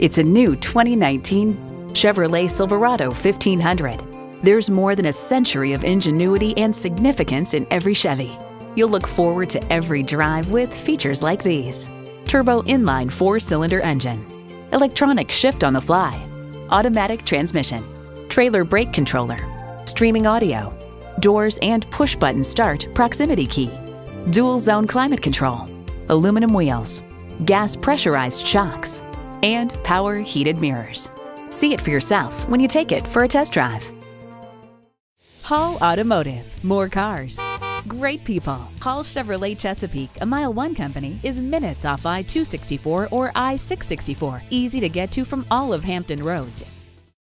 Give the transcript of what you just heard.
It's a new 2019 Chevrolet Silverado 1500. There's more than a century of ingenuity and significance in every Chevy. You'll look forward to every drive with features like these: turbo inline 4-cylinder engine, electronic shift on the fly, automatic transmission, trailer brake controller, streaming audio, doors and push-button start proximity key, dual-zone climate control, aluminum wheels, gas pressurized shocks, and power heated mirrors. See it for yourself when you take it for a test drive. Hall Automotive, more cars, great people. Hall Chevrolet Chesapeake, a Mile 1 company, is minutes off I-264 or I-664. Easy to get to from all of Hampton roads.